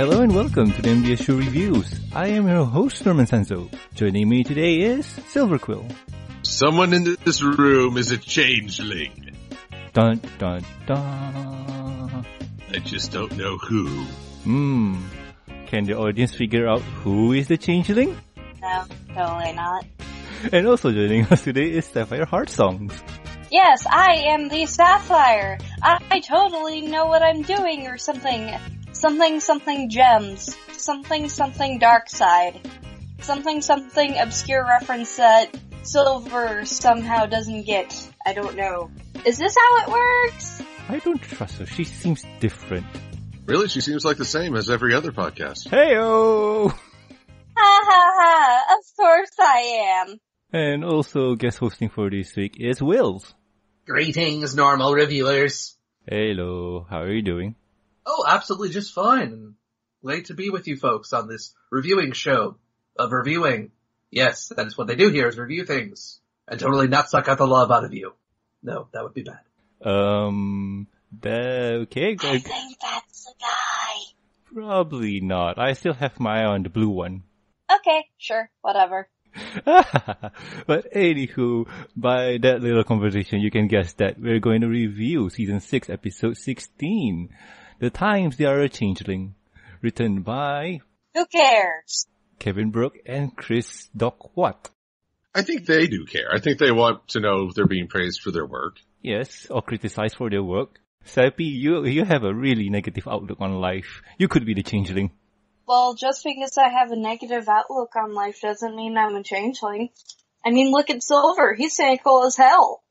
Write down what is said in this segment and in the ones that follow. Hello and welcome to the MBS Show Reviews. I am your host, Norman Sanzo. Joining me today is Silverquill. Someone in this room is a changeling. Dun, dun, dun. I just don't know who. Can the audience figure out who is the changeling? No, totally not. And also joining us today is Sapphire Heart Songs. Yes, I am the Sapphire. I totally know what I'm doing or something. Something, something gems. Something, something dark side. Something, something obscure reference that Silver somehow doesn't get. I don't know. Is this how it works? I don't trust her. She seems different. Really? She seems like the same as every other podcast. Heyo! Ha ha ha, of course I am. And also guest hosting for this week is Wills. Greetings, normal reviewers. Hello, how are you doing? Oh, absolutely just fine. Great to be with you folks on this reviewing show of reviewing. Yes, that is what they do here, is review things. And totally not suck out the love out of you. No, that would be bad. Okay. I think that's the guy. Probably not. I still have my eye on the blue one. Okay, sure, whatever. But anywho, by that little conversation, you can guess that we're going to review Season 6, Episode 16. The Times They Are a Changeling. Written by... Who cares? Kevin Brooke and Chris "Doc" Wyatt. I think they do care. I think they want to know if they're being praised for their work. Yes, or criticized for their work. Sappy, you have a really negative outlook on life. You could be the changeling. Well, just because I have a negative outlook on life doesn't mean I'm a changeling. I mean, look at Silver. He's cynical as hell.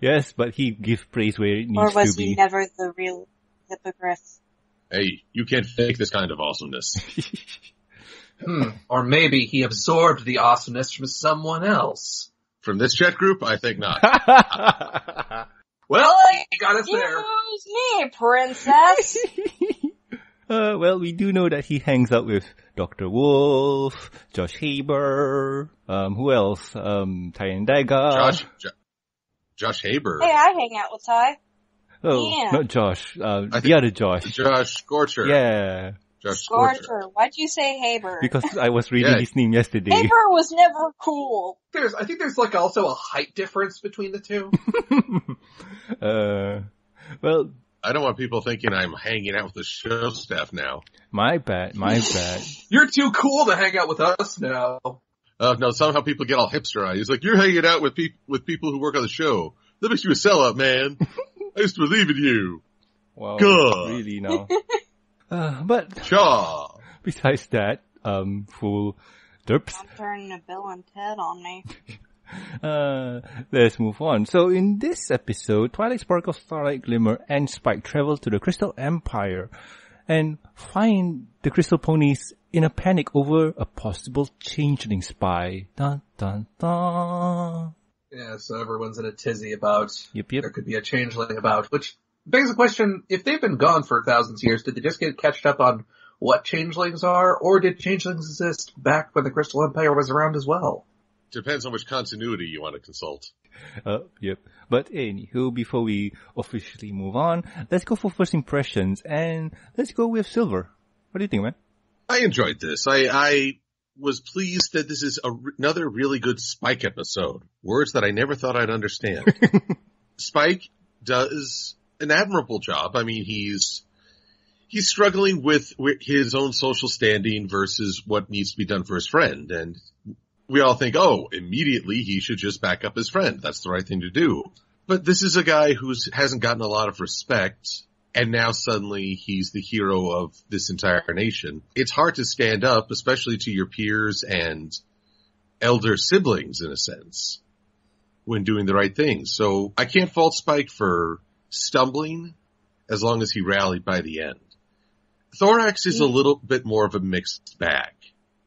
Yes, but he gives praise where it needs to be. Or was he never the real hypocrite? Hey, you can't fake this kind of awesomeness. Or maybe he absorbed the awesomeness from someone else. From this chat group, I think not. Well, you got us there. Excuse me, princess. Well, we do know that he hangs out with Dr. Wolf, Josh Haber, who else? Ty and Daiga. Josh Haber. Hey, I hang out with Ty. Oh, yeah. Not Josh. The other Josh. Josh Scorcher. Yeah. Josh Scorcher. Why'd you say Haber? Because I was reading his name yesterday. Haber was never cool. I think there's like also a height difference between the two. Well... I don't want people thinking I'm hanging out with the show staff now. My bad. You're too cool to hang out with us now. No, somehow people get all hipsterized. It's like, you're hanging out with people who work on the show. That makes you a sellout, man. I used to believe in you. Well, God. Really, no. But Shaw. Besides that, fool derps. I'm turning a Bill and Ted on me. Let's move on. So in this episode, Twilight Sparkle, Starlight Glimmer, and Spike travel to the Crystal Empire and find the Crystal Ponies in a panic over a possible changeling spy. Dun dun dun. Yeah, so everyone's in a tizzy about there could be a changeling about, which begs the question, if they've been gone for thousands of years, did they just get catched up on what changelings are, or did changelings exist back when the Crystal Empire was around as well? Depends on which continuity you want to consult. But anywho, before we officially move on, let's go for first impressions, and let's go with Silver. What do you think, man? I enjoyed this. I was pleased that this is another really good Spike episode. Words that I never thought I'd understand. Spike does an admirable job. I mean, he's struggling with his own social standing versus what needs to be done for his friend, and we all think, oh, immediately he should just back up his friend. That's the right thing to do. But this is a guy who hasn't gotten a lot of respect, and now suddenly he's the hero of this entire nation. It's hard to stand up, especially to your peers and elder siblings, in a sense, when doing the right things. So I can't fault Spike for stumbling as long as he rallied by the end. Thorax is a little bit more of a mixed bag.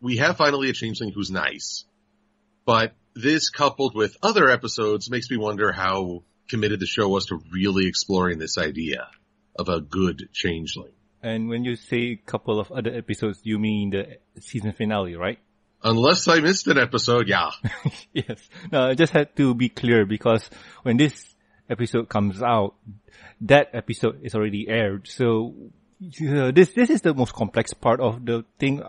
We have finally a changeling who's nice, but this coupled with other episodes makes me wonder how committed the show was to really exploring this idea of a good changeling. And when you say couple of other episodes, you mean the season finale, right? Unless I missed an episode, yeah. Yes. No, I just had to be clear because when this episode comes out, that episode is already aired. So Yeah, this is the most complex part of the thing.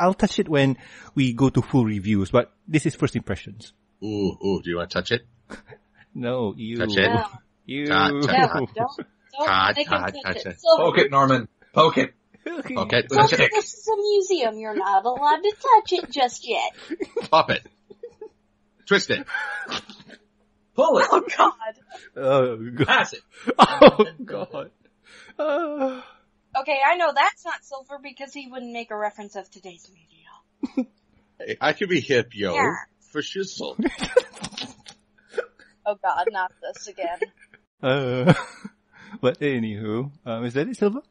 I'll touch it when we go to full reviews, but this is first impressions. Ooh, do you want to touch it? No, you. Touch it. No. You. Don't touch it. So, poke it, Norman. Poke it. Okay. So this is a museum. You're not allowed to touch it just yet. Pop it. Twist it. Pull it. Oh, God. Oh, God. Pass it. Oh, God. Okay, I know that's not Silver because he wouldn't make a reference of today's media. Hey, I could be hip, yo. Yeah. For shizzle. Oh, God, not this again. But anywho, is that it, Silver?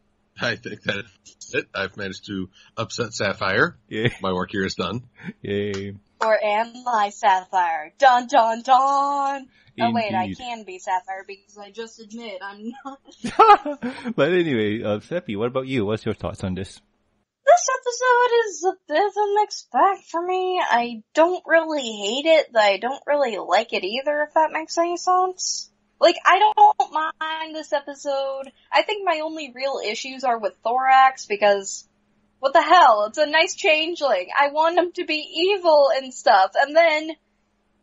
I think that is it. I've managed to upset Sapphire. Yay. My work here is done. Yay. Or am I Sapphire? Dun, dun, dun. Indeed. Oh, wait, I can be Sapphire because I just admit I'm not. But anyway, Sappy, what about you? What's your thoughts on this? This episode is a bit of a mixed bag for me. I don't really hate it, but I don't really like it either, if that makes any sense. Like, I don't mind this episode. I think my only real issues are with Thorax, because what the hell? It's a nice changeling. I want him to be evil and stuff. And then,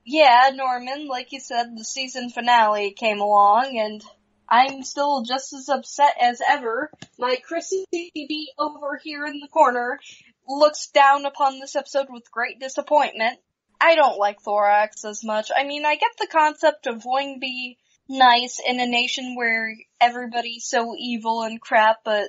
yeah, Norman, like you said, the season finale came along, and I'm still just as upset as ever. My Chrissy baby over here in the corner looks down upon this episode with great disappointment. I don't like Thorax as much. I mean, I get the concept of wanting to be nice in a nation where everybody's so evil and crap, but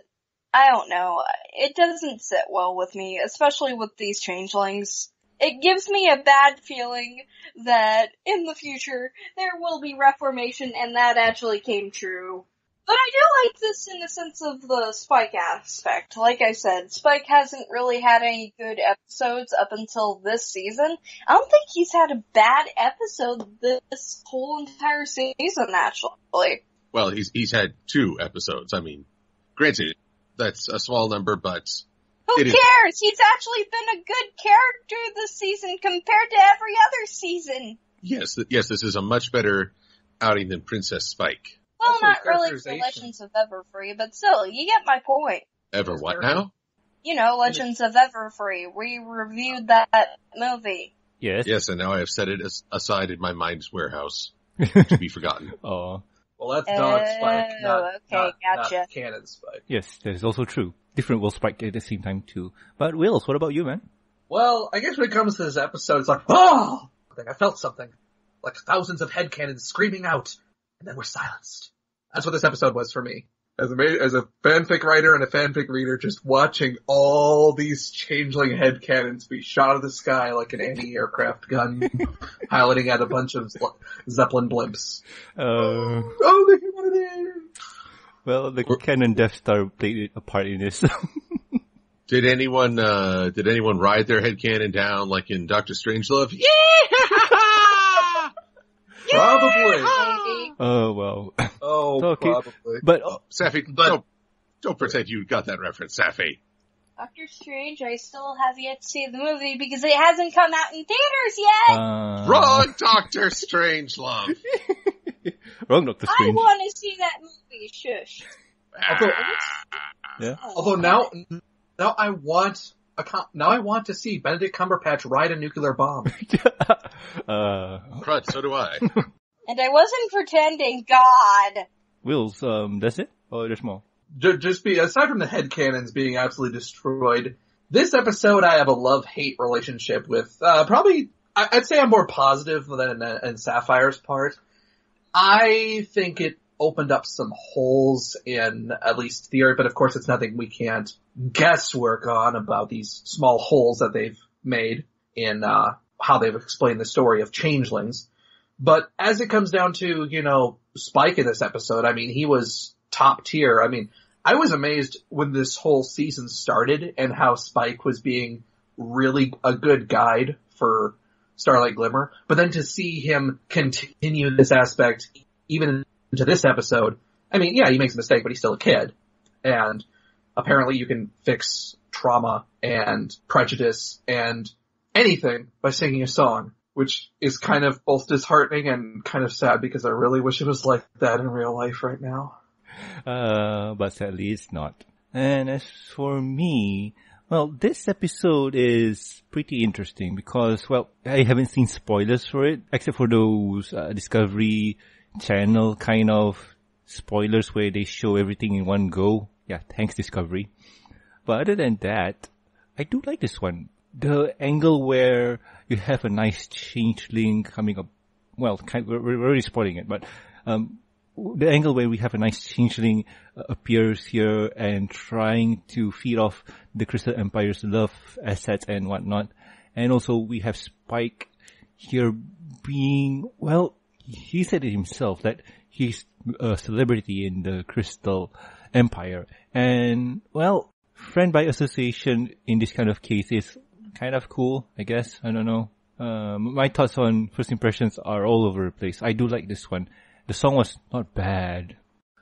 I don't know. It doesn't sit well with me, especially with these changelings. It gives me a bad feeling that in the future there will be reformation, and that actually came true. But I do like this in the sense of the Spike aspect. Like I said, Spike hasn't really had any good episodes up until this season. I don't think he's had a bad episode this whole entire season, actually. Well, he's had two episodes. I mean, granted, that's a small number, but... Who cares? He's actually been a good character this season compared to every other season. Yes, this is a much better outing than Princess Spike. Well, also, not really for Legends of Everfree, but still, you get my point. Ever what now? You know, Legends of Everfree. We reviewed that movie. Yes. Yes, and now I have set it aside in my mind's warehouse to be forgotten. Oh. Well, that's Dog Spike, not Canon Spike. Yes, that is also true. Different Will Spike at the same time, too. But, Wills, what about you, man? Well, I guess when it comes to this episode, it's like, oh! I felt something. Like thousands of headcanons screaming out, and then we're silenced. That's what this episode was for me. As a fanfic writer and a fanfic reader, just watching all these changeling headcannons be shot out of the sky like an anti-aircraft gun, piloting at a bunch of Zeppelin blimps. Oh, they hit one of there! Well, the cannon Death Star played a part in this. Did anyone ride their headcannon down like in Dr. Strangelove? Yeah! Probably. Oh, well. Oh, okay. Probably. But, Safi, don't pretend you got that reference, Safi. Doctor Strange, I still have yet to see the movie because it hasn't come out in theaters yet! Wrong Doctor Strangelove! Wrong Doctor Strange. I want to see that movie, shush. Although now I want... Now I want to see Benedict Cumberbatch ride a nuclear bomb. Crud, so do I. And I wasn't pretending, God. Wills, that's it? Or there's more? Aside from the headcanons being absolutely destroyed, this episode I have a love-hate relationship with, probably, I'd say I'm more positive than in Sapphire's part. I think it opened up some holes in at least theory, but of course it's nothing we can't guesswork on about these small holes that they've made in how they've explained the story of changelings. But as it comes down to, Spike in this episode, I mean, he was top tier. I mean, I was amazed when this whole season started and how Spike was being really a good guide for Starlight Glimmer. But then to see him continue this aspect even into this episode, I mean, yeah, he makes a mistake, but he's still a kid. And apparently you can fix trauma and prejudice and anything by singing a song. Which is kind of both disheartening and kind of sad because I really wish it was like that in real life right now. But sadly it's not. And as for me, well, this episode is pretty interesting because, well, I haven't seen spoilers for it, except for those Discovery Channel kind of spoilers where they show everything in one go. Yeah, thanks, Discovery. But other than that, I do like this one. The angle where you have a nice changeling coming up, well, we're already spoiling it, but the angle where we have a nice changeling appears here and trying to feed off the Crystal Empire's love assets and whatnot. And also we have Spike here being, well, he said it himself that he's a celebrity in the Crystal Empire. And, well, friend by association in this kind of case is kind of cool, I guess. I don't know. My thoughts on first impressions are all over the place. I do like this one. The song was not bad.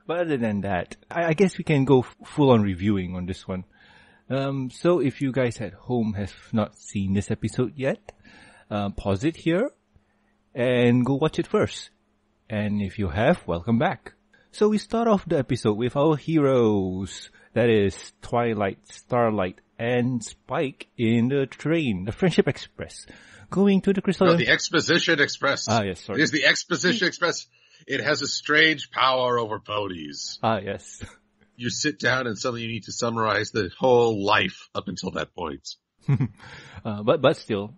But other than that, I guess we can go full-on reviewing on this one. So if you guys at home have not seen this episode yet, pause it here and go watch it first. And if you have, welcome back. So we start off the episode with our heroes. That is Twilight, Starlight, and Spike in the train, the Friendship Express, going to the Crystal... No, the Exposition Express. Ah, yes, sorry. It is the Exposition Express. It has a strange power over ponies. Ah, yes. You sit down and suddenly you need to summarize the whole life up until that point. But still,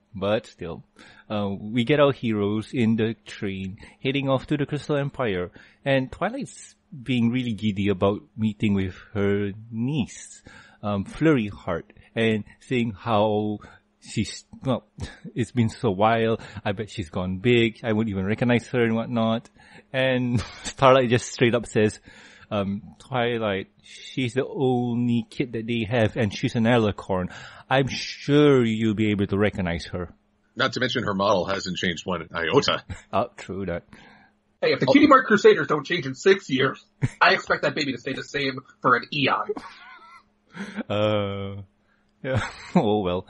we get our heroes in the train heading off to the Crystal Empire. And Twilight's being really giddy about meeting with her niece, Flurry Heart, and seeing how she's, well, it's been so while. I bet she's gone big. I wouldn't even recognize her and whatnot. And Starlight just straight up says, Twilight, she's the only kid that they have, and she's an alicorn. I'm sure you'll be able to recognize her. Not to mention her model hasn't changed one iota. Oh, true that. Hey, if the Cutie Mark Crusaders don't change in 6 years, I expect that baby to stay the same for an eon. Yeah. Oh, well.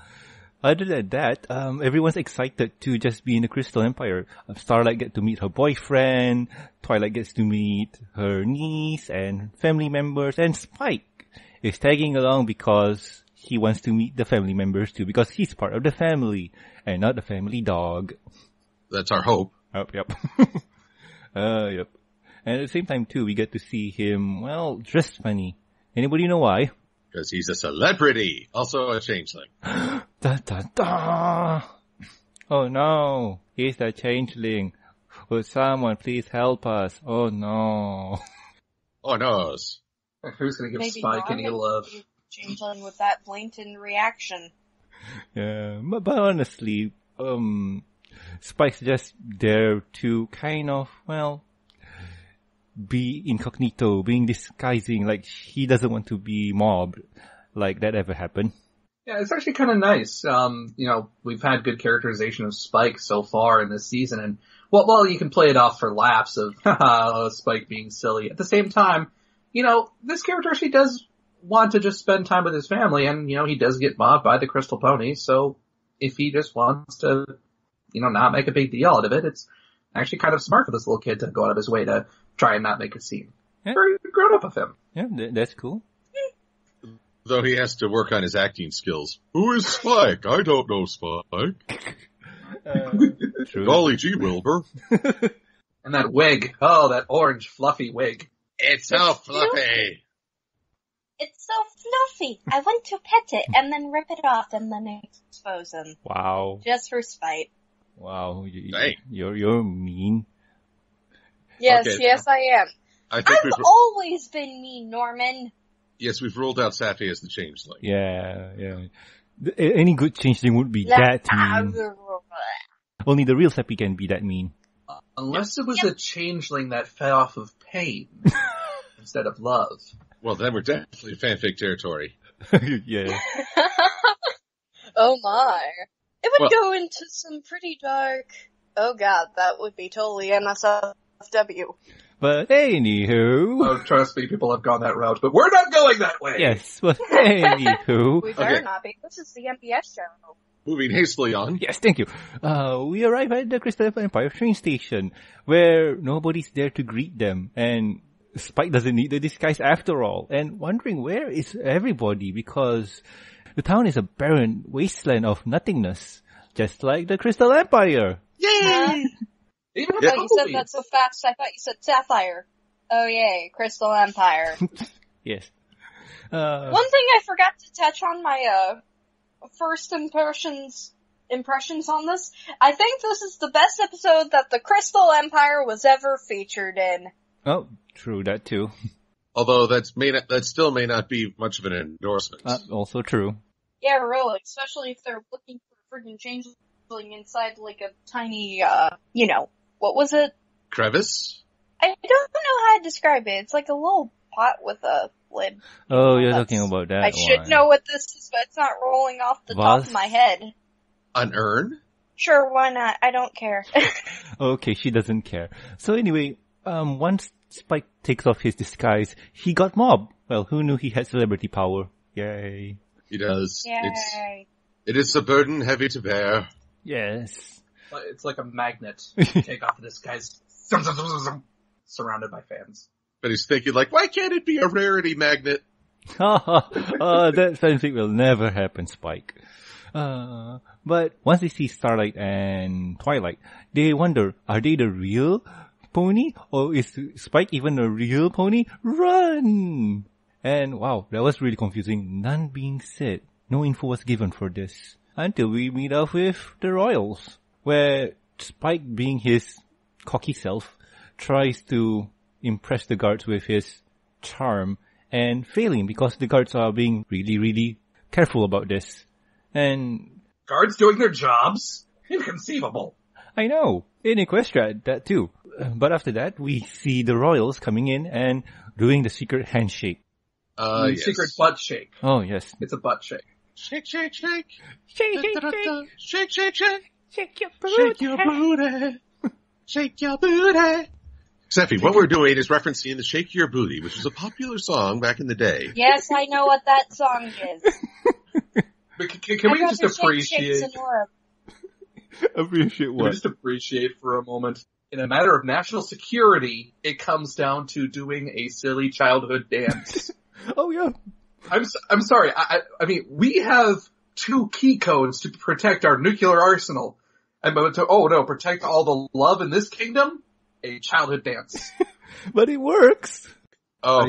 Other than that, everyone's excited to just be in the Crystal Empire. Starlight gets to meet her boyfriend, Twilight gets to meet her niece and family members, and Spike is tagging along because he wants to meet the family members too, because he's part of the family and not the family dog. That's our hope. Oh, yep. Yep. And at the same time too, we get to see him, well, dressed funny. Anybody know why? Because he's a celebrity. Also a changeling. Da da da! Oh no! He's a changeling. Will someone please help us? Oh no. Oh no. Who's gonna give Maybe Spike any love? Changeling with that blatant reaction. Yeah, but honestly, Spike's just there to kind of, well, be incognito, being disguising, like he doesn't want to be mobbed, like that ever happened. Yeah, it's actually kind of nice. You know, we've had good characterization of Spike so far in this season, and well, you can play it off for laughs of Spike being silly. At the same time, you know, this character actually does want to just spend time with his family, and you know, he does get mobbed by the Crystal Ponies. So if he just wants to, you know, not make a big deal out of it, it's actually kind of smart for this little kid to go out of his way to try and not make a scene. Yeah. Very grown up of him. Yeah, that's cool. Though he has to work on his acting skills. Who is Spike? I don't know Spike. Golly gee, Wilbur. And that wig. Oh, that orange fluffy wig. It's so fluffy. It's so fluffy. I want to pet it and then rip it off and then expose him. Wow. Just for spite. Wow. You're mean. Yes, okay. Yes, I am. I've always been mean, Norman. Yes, we've ruled out Safi as the changeling. Yeah. Any good changeling would be that mean. Only the real Sappy can be that mean. Unless it was a changeling that fell off of pain instead of love. Well, then we're definitely fanfic territory. Yeah. Oh, my. It would go into some pretty dark... Oh, God, that would be totally MSF. But anywho... Oh, trust me, people have gone that route, but we're not going that way! Yes, but anywho... We better not be. This is the MBS show. Moving hastily on. Yes, thank you. We arrive at the Crystal Empire train station, where nobody's there to greet them, and Spike doesn't need the disguise after all, and wondering where is everybody, because the town is a barren wasteland of nothingness, just like the Crystal Empire. Yay! Yeah. I thought you said that so fast, I thought you said Sapphire. Oh yay, Crystal Empire. Yes. One thing I forgot to touch on my first impressions on this, I think this is the best episode that the Crystal Empire was ever featured in. Oh, true, that too. Although that still may not be much of an endorsement. Also true. Yeah, really, especially if they're looking for friggin' changeling inside like a tiny, what was it? Crevice? I don't know how to describe it. It's like a little pot with a lid. Oh, you're talking about that. I should know what this is, but it's not rolling off the top of my head. An urn? Sure, why not? I don't care. Okay, she doesn't care. So anyway, once Spike takes off his disguise, he got mobbed. Well, who knew he had celebrity power? Yay. He does. Yay. It is a burden heavy to bear. Yes. It's like a magnet. You take off this guy's surrounded by fans. But he's thinking like, why can't it be a rarity magnet? That fanfic will never happen, Spike. But once they see Starlight and Twilight, they wonder, are they the real pony? Or is Spike even a real pony? Run! And wow, that was really confusing. None being said. No info was given for this. Until we meet up with the Royals, where Spike, being his cocky self, tries to impress the guards with his charm and failing because the guards are being really, really careful about this. And guards doing their jobs? Inconceivable. I know. In Equestria, that too. But after that, we see the Royals coming in and doing the secret handshake. Yes. Secret butt shake. Oh, yes. It's a butt shake. Shake, shake, shake. Shake, shake, shake. Shake, shake, shake. Shake your booty. Shake your booty. Shake your booty. Steffi, what we're doing is referencing the Shake Your Booty, which was a popular song back in the day. Yes, I know what that song is. But can we just appreciate what? Can we just appreciate for a moment? In a matter of national security, it comes down to doing a silly childhood dance. Oh yeah. I'm sorry. I mean, we have 2 key codes to protect our nuclear arsenal, and protect all the love in this kingdom. A childhood dance. But it works. Oh,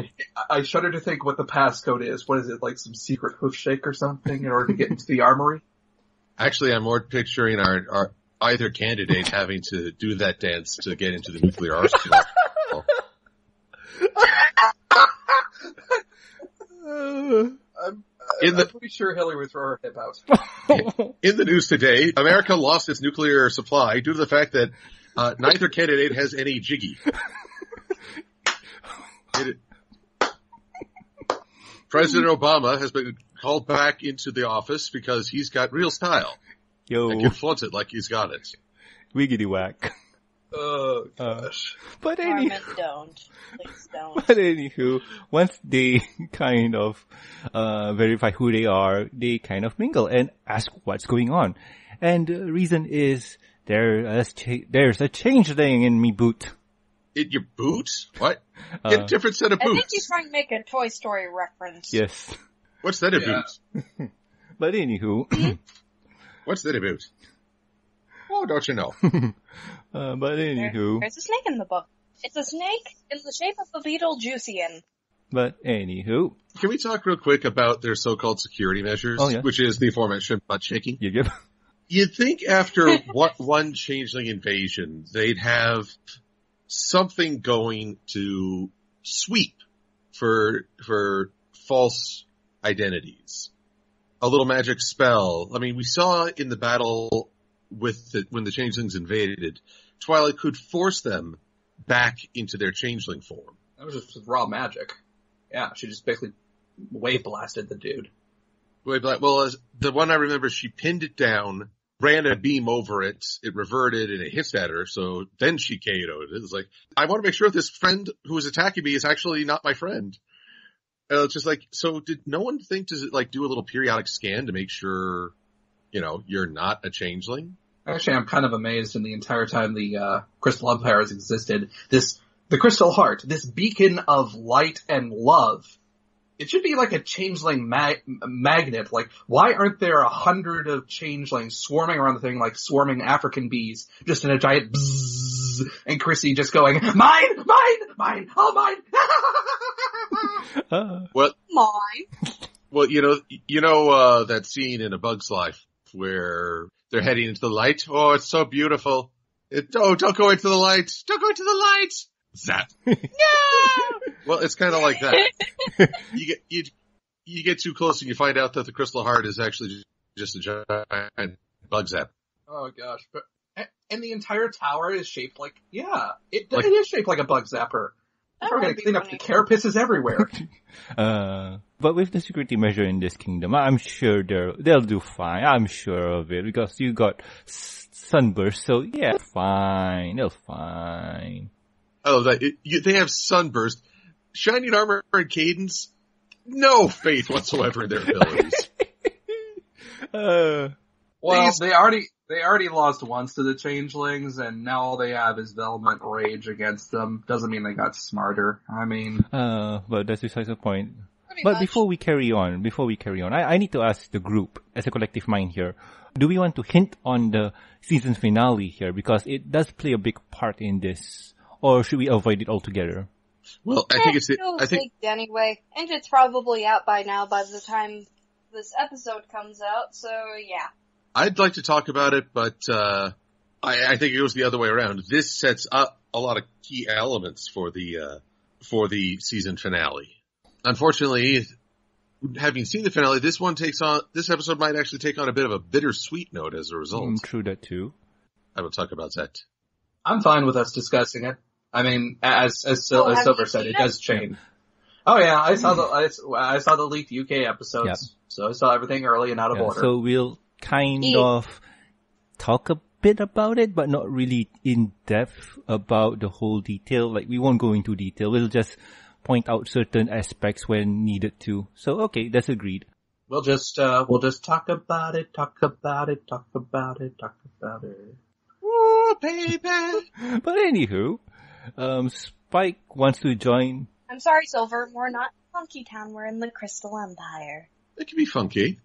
I shudder to think what the passcode is. What is it, like some secret hoof shake or something in order to get into the armory? Actually, I'm more picturing our either candidate having to do that dance to get into the nuclear arsenal. I'm pretty sure Hillary would throw her hip out. In the news today, America lost its nuclear supply due to the fact that neither candidate has any jiggy. President Obama has been called back into the office because he's got real style. Yo. And can flaunt it like he's got it. Wiggity whack. Oh, gosh. But anywho, once they kind of verify who they are, they kind of mingle and ask what's going on. And the reason is there's a changeling in me boot. In your boots? What? Get a different set of boots. I think he's trying to make a Toy Story reference. Yes. What's that about? Yeah. But anywho. What's that about? Oh, don't you know? But anywho. There's a snake in the book. It's a snake in the shape of a Beetlejuicean. But anywho. Can we talk real quick about their so-called security measures? Oh, yeah. Which is the aforementioned butt shaking. Yep. You'd think after one changeling invasion, they'd have something going to sweep for false identities. A little magic spell. I mean, we saw in the battle when the changelings invaded, Twilight could force them back into their changeling form. That was just raw magic. Yeah, she just basically wave blasted the dude. Well, the one I remember, she pinned it down, ran a beam over it, it reverted, and it hits at her, so then she KO'd it. It's like, I want to make sure this friend who is attacking me is actually not my friend. It's just like, so did no one think to, like, do a little periodic scan to make sure, you're not a changeling? Actually, I'm kind of amazed in the entire time the Crystal Empire has existed, this the Crystal Heart, this beacon of light and love, it should be like a changeling magnet. Like, why aren't there 100 of changelings swarming around the thing like swarming African bees, just in a giant bzzz, and Chrissy just going, mine, mine, mine, all mine. Well, mine. Well, you know, that scene in A Bug's Life where they're heading into the light. Oh, it's so beautiful. Don't go into the light. Don't go into the light. Zap. No! Well, it's kind of like that. You get too close and you find out that the Crystal Heart is actually just a giant bug zap. Oh gosh. And the entire tower is shaped like, yeah, it is shaped like a bug zapper. We're going to clean up the carapaces everywhere. But with the security measure in this kingdom, I'm sure they'll do fine. I'm sure of it, because you got Sunburst, so yeah, fine. They'll fine. I love that. They have Sunburst. Shining Armor and Cadence, no faith whatsoever in their abilities. They already lost once to the changelings, and now all they have is Velvet Rage against them. Doesn't mean they got smarter. I mean... but that's besides the point. But before we carry on, I need to ask the group, as a collective mind here, do we want to hint on the season finale here? Because it does play a big part in this. Or should we avoid it altogether? Well, I think it's leaked anyway. And it's probably out by now by the time this episode comes out, so yeah. I'd like to talk about it, but I think it goes the other way around. This sets up a lot of key elements for the season finale. Unfortunately, having seen the finale, this episode might actually take on a bit of a bittersweet note as a result. True that too. I will talk about that. I'm fine with us discussing it. I mean, as Silver said, it does change. Oh yeah, I saw the leaked UK episodes, so I saw everything early and out of order. So we'll kind of talk a bit about it, but not really in depth about the whole detail. Like, we won't go into detail. We'll just point out certain aspects when needed to. So, okay, that's agreed. We'll just, talk about it, talk about it, talk about it, talk about it. Ooh, baby! But anywho, Spike wants to join. I'm sorry, Silver, we're not in Funky Town, we're in the Crystal Empire. It can be funky.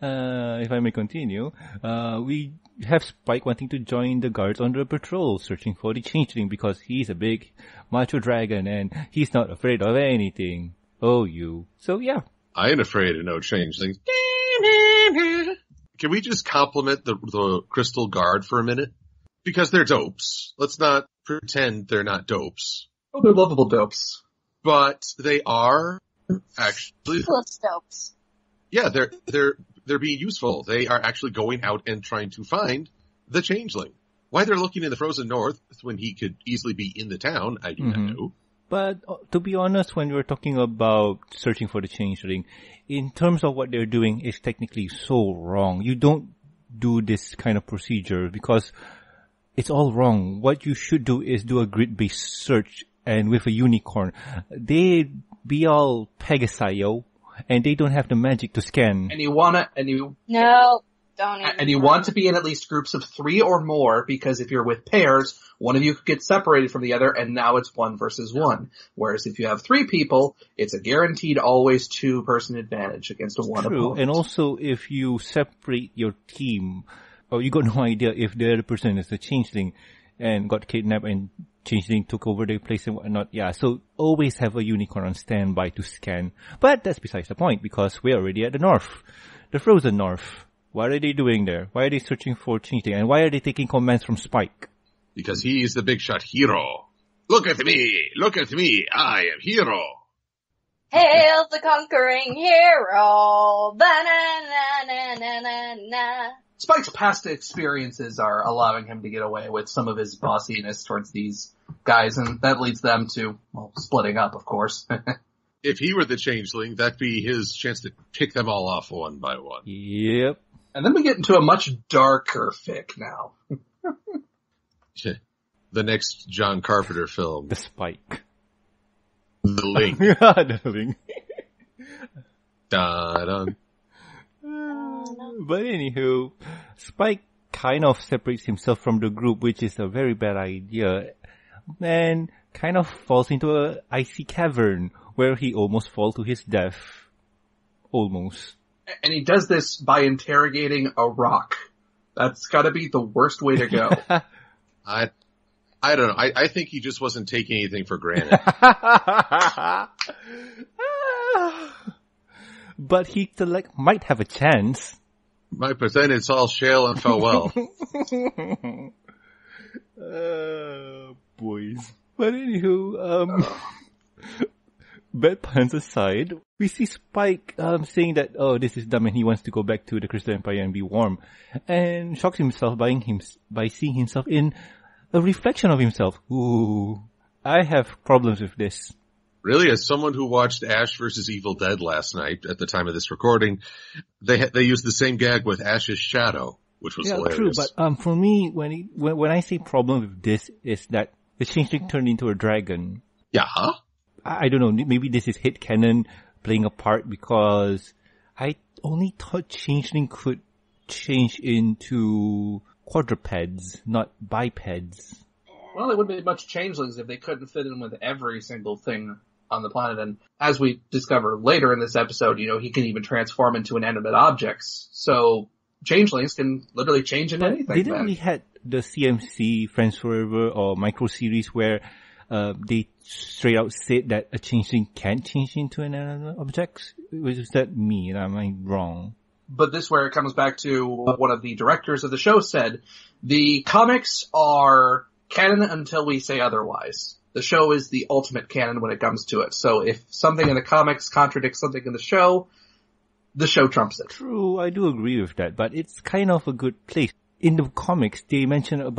If I may continue, we have Spike wanting to join the guards on the patrol, searching for the changeling, because he's a big macho dragon and he's not afraid of anything. Oh, you. So, yeah. I ain't afraid of no changelings. Can we just compliment the Crystal Guard for a minute? Because they're dopes. Let's not pretend they're not dopes. Oh, they're lovable dopes. But they are actually... Plus dopes. Yeah, they're being useful. They are actually going out and trying to find the changeling. Why they're looking in the frozen north when he could easily be in the town, I do not know. But to be honest, when we're talking about searching for the changeling, in terms of what they're doing is technically so wrong. You don't do this kind of procedure because it's all wrong. What you should do is do a grid-based search and with a unicorn. They be all Pegasio. And they don't have the magic to scan. And you want to be in at least groups of 3 or more, because if you're with pairs, one of you could get separated from the other, and now it's 1 versus 1. Whereas if you have 3 people, it's a guaranteed always 2-person advantage against a one opponent. And also, if you separate your team, you got no idea if the other person is a changeling and got kidnapped and changeling took over their place and whatnot. Yeah, so always have a unicorn on standby to scan. But that's besides the point, because we're already at the north. The frozen north. What are they doing there? Why are they searching for changeling? And why are they taking commands from Spike? Because he is the big shot hero. Look at me! Look at me! I am hero! Hail the conquering hero! Ba-na-na-na-na-na-na. Spike's past experiences are allowing him to get away with some of his bossiness towards these guys, and that leads them to, well, splitting up, of course. If he were the changeling, that'd be his chance to pick them all off one by one. Yep. And then we get into a much darker fic now. The next John Carpenter film. The Spike. The Link. The Link. Da-dum. But anywho, Spike kind of separates himself from the group, which is a very bad idea. And kind of falls into a icy cavern where he almost falls to his death. Almost. And he does this by interrogating a rock. That's gotta be the worst way to go. I don't know. I think he just wasn't taking anything for granted. But he might have a chance. My percent is all shale and farewell. Boys. But anywho, bad puns aside, we see Spike saying that, oh, this is dumb and he wants to go back to the Crystal Empire and be warm. And shocks himself by seeing himself in a reflection of himself. Ooh, I have problems with this. Really, as someone who watched Ash vs. Evil Dead last night at the time of this recording, they used the same gag with Ash's shadow, which was hilarious. True, but for me, when I say problem with this, is that the changeling turned into a dragon. Yeah. Huh? I don't know. Maybe this is headcanon playing a part because I only thought changeling could change into quadrupeds, not bipeds. Well, they wouldn't be much changelings if they couldn't fit in with every single thing on the planet. And as we discover later in this episode, you know, he can even transform into inanimate objects. So changelings can literally change into anything. They didn't really had the CMC, Friends Forever, or micro series where they straight out said that a changeling can change into inanimate objects. Was that me? And am I wrong? But this where it comes back to what one of the directors of the show said. The comics are canon until we say otherwise. The show is the ultimate canon when it comes to it. So if something in the comics contradicts something in the show trumps it. True, I do agree with that, but it's kind of a good place. In the comics, they mention a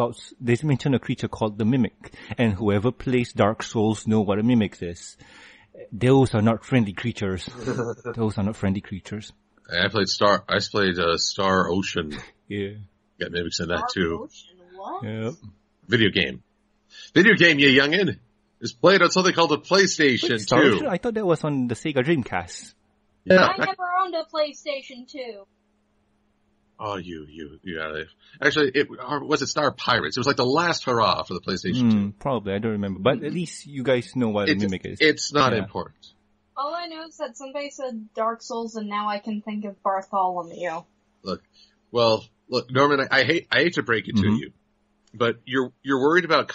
creature called the Mimic, and whoever plays Dark Souls know what a Mimic is. Those are not friendly creatures. I played Star Ocean. Yeah. Got Mimics in that too. Star Ocean, what? Yep. Video game, you youngin'. It's played on something called a PlayStation 2. I thought that was on the Sega Dreamcast. Yeah. I never owned a PlayStation 2. Oh, you got it. Actually, was it Star Pirates? It was like the last hurrah for the PlayStation 2. Probably, I don't remember. But at least you guys know what a Mimic is. It's not important. All I know is that somebody said Dark Souls and now I can think of Bartholomew. Look, Norman, I hate to break it to you. But you're worried about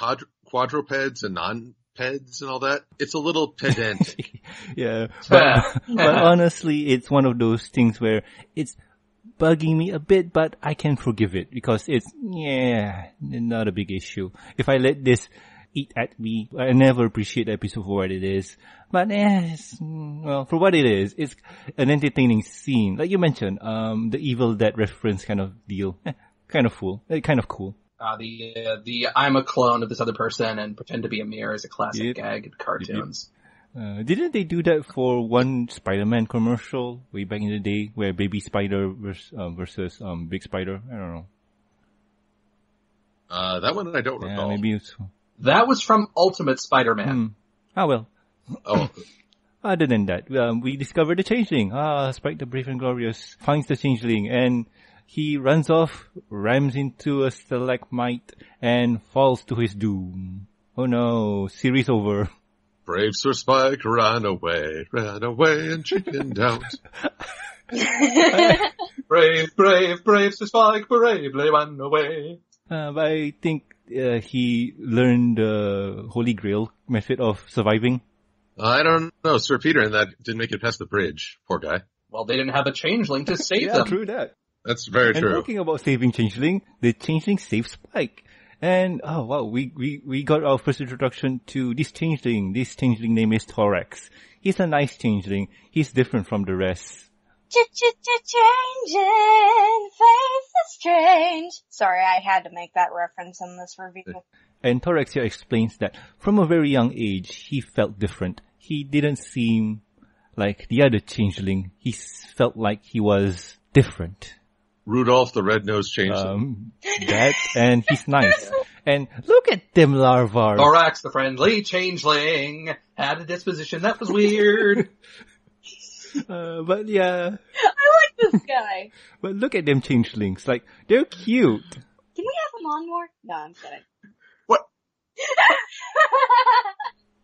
quadrupeds and non-peds and all that? It's a little pedantic. Yeah. But honestly, it's one of those things where it's bugging me a bit, but I can forgive it because it's, not a big issue. If I let this eat at me, I never appreciate the episode for what it is. But for what it is, it's an entertaining scene. Like you mentioned, the Evil Dead reference kind of deal. Kind of cool. The I'm a clone of this other person and pretend to be a mirror is a classic gag in cartoons. Didn't they do that for one Spider-Man commercial way back in the day where Baby Spider versus Big Spider? I don't know. That one I don't recall. Maybe that was from Ultimate Spider-Man. Oh, well. Oh. Other than that, we discover the changeling. Spike the Brave and Glorious finds the changeling and he runs off, rams into a stalagmite, and falls to his doom. Oh no, series over. Brave Sir Spike ran away and chickened out. Brave Sir Spike bravely ran away. But I think he learned the Holy Grail method of surviving. I don't know, Sir Peter, and that didn't make it past the bridge. Poor guy. Well, they didn't have a changeling to save them. Yeah, true that. That's very true. And talking about saving changeling, the changeling saves Spike. And, oh wow, we got our first introduction to this changeling. This changeling name is Thorax. He's a nice changeling. He's different from the rest. Changing, face is strange. Sorry, I had to make that reference in this review. And Thorax here explains that from a very young age, he felt different. He didn't seem like the other changeling. He felt like he was different. Rudolph the Red-Nosed Changeling. That, and he's nice. And look at them larvar. Thorax the Friendly Changeling had a disposition that was weird. But yeah. I like this guy. But look at them changelings. Like, they're cute. Can we have them on more? No, I'm kidding. What?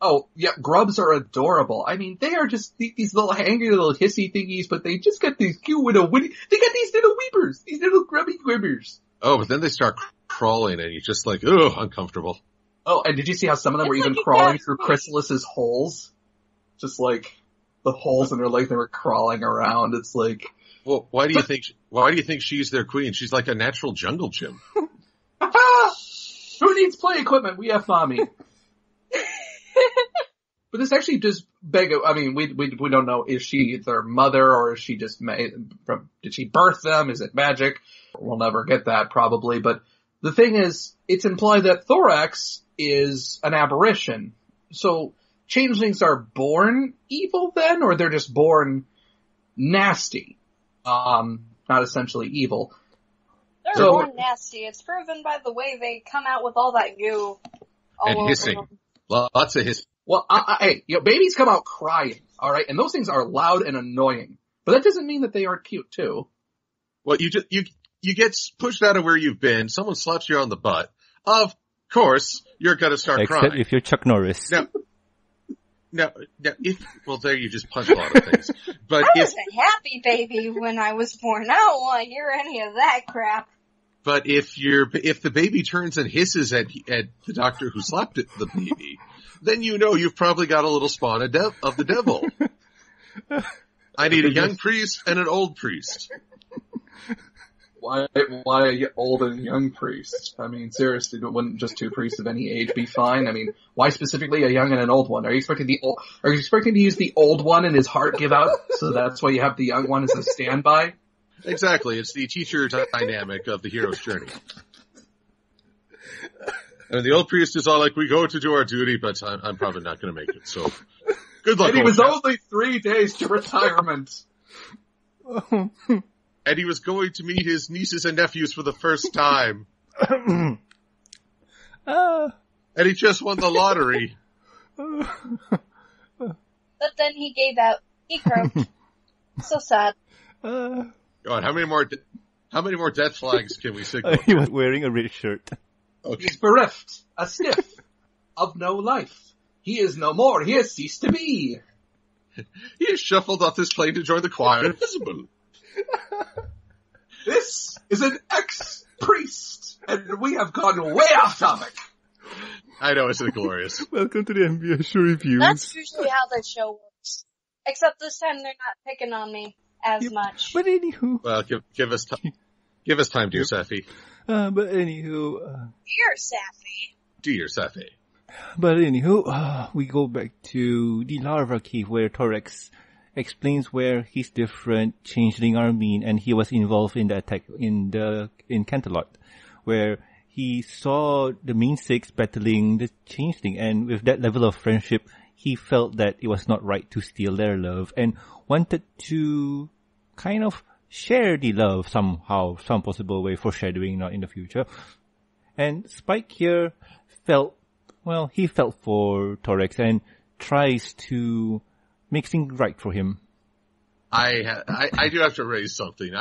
Oh, yeah, grubs are adorable. I mean, they are just these little hangry little hissy thingies, but they just got these cute little they got these little weepers, these little grubby quibbers. Oh, but then they start crawling and you're just like, ugh, uncomfortable. Oh, and did you see how some of them were even crawling through Chrysalis's holes? Just like the holes in her leg, they were crawling around. It's like, well, why do you think she's their queen? She's like a natural jungle gym. Who needs play equipment? We have mommy. But this actually does beg, I mean, we don't know, is she their mother or is she just did she birth them? Is it magic? We'll never get that probably, but the thing is, it's implied that Thorax is an aberration. So changelings are born evil then, or they're just born nasty? Not essentially evil. They're born nasty. It's proven by the way they come out with all that goo. And hissing. Lots of hissing. Well, babies come out crying, alright? And those things are loud and annoying. But that doesn't mean that they aren't cute too. Well, you get pushed out of where you've been, someone slaps you on the butt. Of course, you're gonna start crying. Except if you're Chuck Norris. No, there you just punch a lot of things. But I was a happy baby when I was born. I don't want to hear any of that crap. But if the baby turns and hisses at the doctor who slapped it, the baby, then you know you've probably got a little spawn of the devil. I need a young priest and an old priest. Why old and young priest? I mean, seriously, but wouldn't just two priests of any age be fine? I mean, why specifically a young and an old one? Are you expecting to use the old one and his heart give out? So that's why you have the young one as a standby? Exactly. It's the teacher dynamic of the hero's journey. And the old priest is all like, we go to do our duty, but I'm probably not going to make it. So good luck. And he was only 3 days to retirement. And he was going to meet his nieces and nephews for the first time. And he just won the lottery. But then he gave out. He croaked. So sad. God, how many more death flags can we signal? He was wearing a red shirt. Okay. He's bereft, a stiff, of no life. He is no more. He has ceased to be. He has shuffled off this plane to join the choir invisible. This is an ex-priest, and we have gone way off topic. I know, isn't it glorious? Welcome to the MBS show reviews. That's usually how the show works. Except this time they're not picking on me as much. But anywho. Well, give us time, dear Safi. But anywho. Dear Safi. Dear Safi. But anywho, we go back to the larva cave where Thorax explains where his different changeling are mean, and he was involved in the attack in Canterlot, where he saw the mean six battling the changeling, and with that level of friendship, he felt that it was not right to steal their love and wanted to kind of share the love somehow, some possible way, foreshadowing not in the future. And Spike here felt for Thorax and tries to make things right for him. I do have to raise something.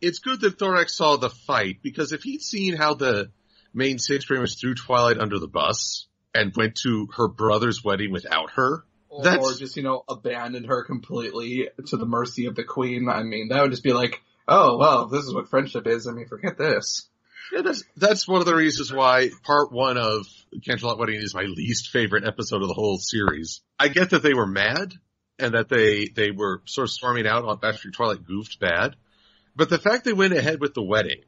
It's good that Thorax saw the fight, because if he'd seen how the main six pretty much threw Twilight under the bus and went to her brother's wedding without her, or just, abandoned her completely to the mercy of the queen. I mean, that would just be like, oh, well, this is what friendship is. I mean, forget this. Yeah, that's one of the reasons why part one of Canterlot Wedding is my least favorite episode of the whole series. I get that they were mad and that they were sort of storming out on after Twilight goofed bad. But the fact they went ahead with the wedding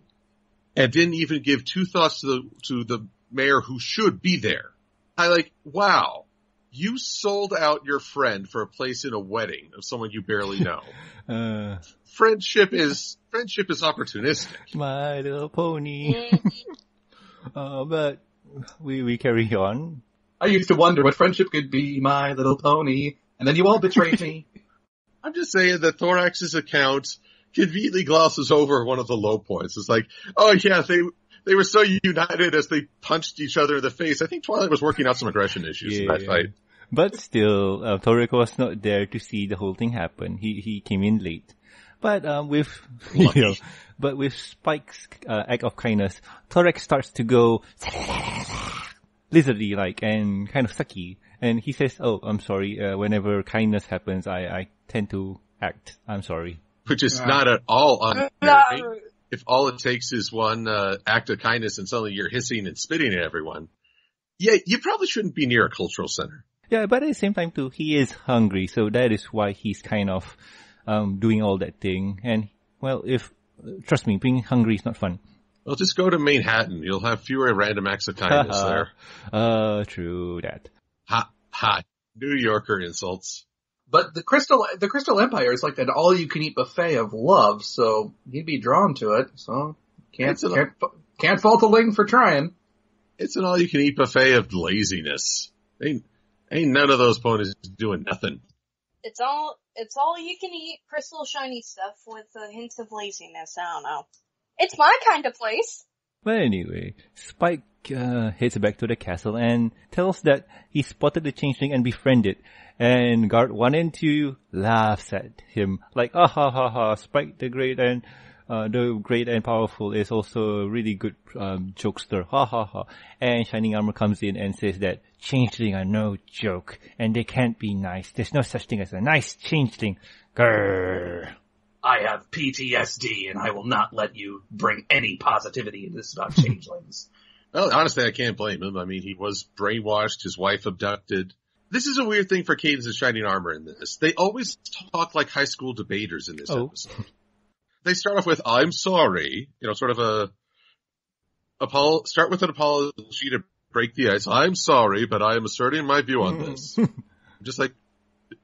and didn't even give two thoughts to the mayor who should be there. I like, wow, you sold out your friend for a place in a wedding of someone you barely know. Friendship is opportunistic. My Little Pony. But we carry on. I used to wonder what friendship could be, My Little Pony, and then you all betrayed me. I'm just saying that Thorax's account conveniently glosses over one of the low points. It's like, oh yeah, they were so united as they punched each other in the face. I think Twilight was working out some aggression issues in that fight. But still, Thorax was not there to see the whole thing happen. He came in late. But with Spike's act of kindness, Thorax starts to go lizardy like and kind of sucky. And he says, "Oh, I'm sorry. Whenever kindness happens, I tend to act. I'm sorry." Which is not at all unfair. Right? If all it takes is one act of kindness and suddenly you're hissing and spitting at everyone, yeah, you probably shouldn't be near a cultural center. Yeah, but at the same time too, he is hungry, so that is why he's kind of doing all that thing. And well, if trust me, being hungry is not fun. Well, just go to Manhattan. You'll have fewer random acts of kindness there. True that. New Yorker insults. But the Crystal Empire is like an all-you-can-eat buffet of love, so he'd be drawn to it. So can't fault a Ling for trying. It's an all-you-can-eat buffet of laziness. Ain't none of those ponies doing nothing. It's all you can eat crystal shiny stuff with a hint of laziness. I don't know. It's my kind of place. But anyway, Spike heads back to the castle and tells that he spotted the changeling and befriended. And guard 1 and 2 laughs at him like, "Ah ha ha ha! Spike the great and powerful is also a really good jokester. Ha ha ha!" And Shining Armor comes in and says that changeling are no joke and they can't be nice. There's no such thing as a nice changeling. Grrr. I have PTSD and I will not let you bring any positivity into this about changelings. Well, honestly, I can't blame him. I mean, he was brainwashed, his wife abducted. This is a weird thing for Cadence and Shining Armor in this. They always talk like high school debaters in this episode. They start off with, "I'm sorry," sort of start with an apology to break the ice. "I'm sorry, but I am asserting my view on this." Just like,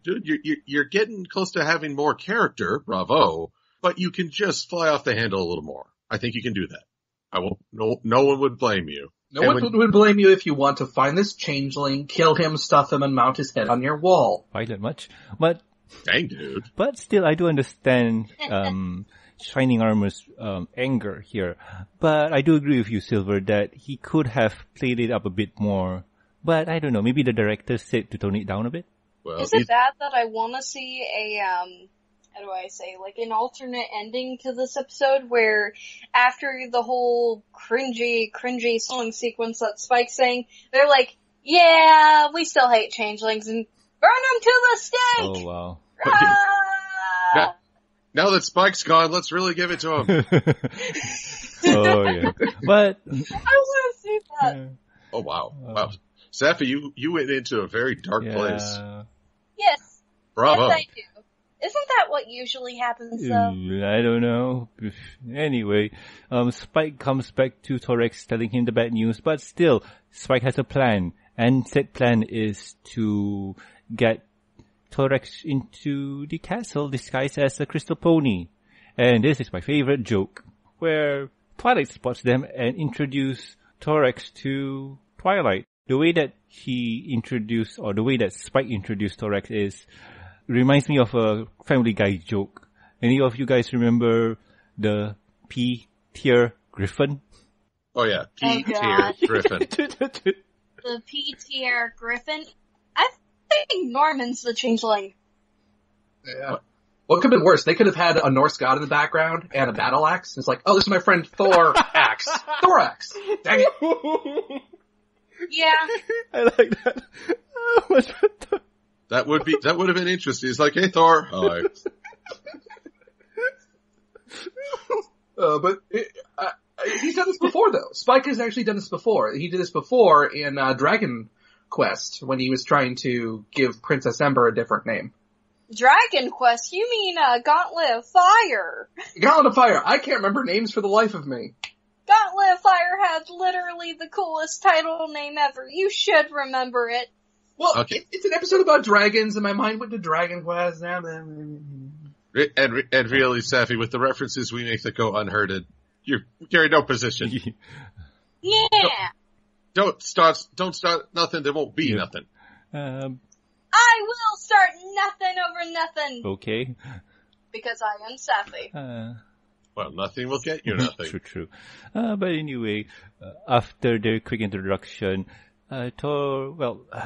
dude, you're getting close to having more character, bravo, but you can just fly off the handle a little more. I think you can do that. I won't. No one would blame you. No one would blame you if you want to find this changeling, kill him, stuff him, and mount his head on your wall. Quite that much, but dang, dude. But still, I do understand Shining Armor's anger here. But I do agree with you, Silver, that he could have played it up a bit more. But I don't know. Maybe the director said to tone it down a bit. Well, is it bad that I want to see a how do I say, like an alternate ending to this episode where after the whole cringy song sequence that Spike's saying, they're like, "Yeah, we still hate changelings and burn them to the stake!" Oh, wow. Ah! Now that Spike's gone, let's really give it to him. Oh, yeah. But I want to see that. Yeah. Oh, wow. Wow. Sapphi, you went into a very dark place. Yes. Bravo. Yes, I do. Isn't that what usually happens, though? I don't know. Anyway, Spike comes back to Thorax telling him the bad news, but still, Spike has a plan, and said plan is to get Thorax into the castle disguised as a crystal pony. And this is my favorite joke, where Twilight spots them and introduces Thorax to Twilight. The way that Spike introduced Thorax reminds me of a Family Guy joke. Any of you guys remember the P-tier Griffin? Oh yeah, P-tier Griffin. The P-tier Griffin? I think Norman's the changeling. Yeah. Well, it could have been worse. They could have had a Norse god in the background and a battle axe. It's like, "Oh, this is my friend Thor axe. Thorax. Dang it." Yeah. I like that. Oh, my God. That would have been interesting. He's like, "Hey, Thor." Hi. But he's done this before, though. Spike has actually done this before. He did this before in Dragon Quest when he was trying to give Princess Ember a different name. Dragon Quest? You mean Gauntlet of Fire? Gauntlet of Fire. I can't remember names for the life of me. Gauntlet of Fire had literally the coolest title name ever. You should remember it. Well, okay. It's an episode about dragons, and my mind went to Dragon Quest. And really, Safi, with the references we make that go unheard, you carry no position. Yeah. Don't start nothing. There won't be nothing. I will start nothing over nothing. Okay. Because I am Safi. Well, nothing will get you nothing. True. But anyway, after their quick introduction.